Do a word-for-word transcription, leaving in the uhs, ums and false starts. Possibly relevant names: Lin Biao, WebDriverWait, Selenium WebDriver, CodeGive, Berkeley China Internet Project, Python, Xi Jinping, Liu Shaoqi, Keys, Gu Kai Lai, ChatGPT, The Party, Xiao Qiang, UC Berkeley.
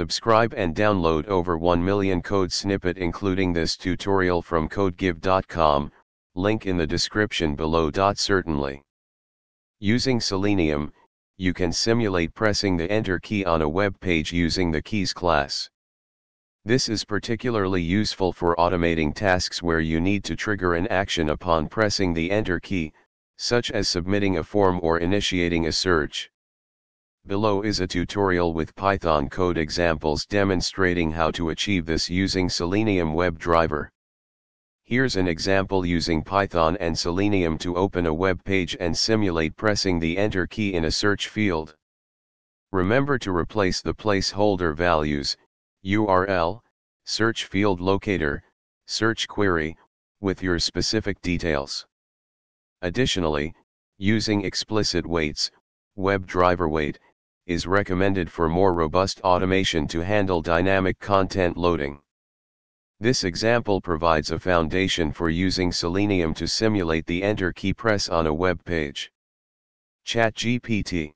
Subscribe and download over one million code snippet including this tutorial from CodeGive dot com, link in the description below. Certainly. Using Selenium, you can simulate pressing the Enter key on a web page using the Keys class. This is particularly useful for automating tasks where you need to trigger an action upon pressing the Enter key, such as submitting a form or initiating a search. Below is a tutorial with Python code examples demonstrating how to achieve this using Selenium WebDriver. Here's an example using Python and Selenium to open a web page and simulate pressing the Enter key in a search field. Remember to replace the placeholder values, U R L, search field locator, search query, with your specific details. Additionally, using explicit weights, WebDriverWait, is recommended for more robust automation to handle dynamic content loading. This example provides a foundation for using Selenium to simulate the Enter key press on a web page. ChatGPT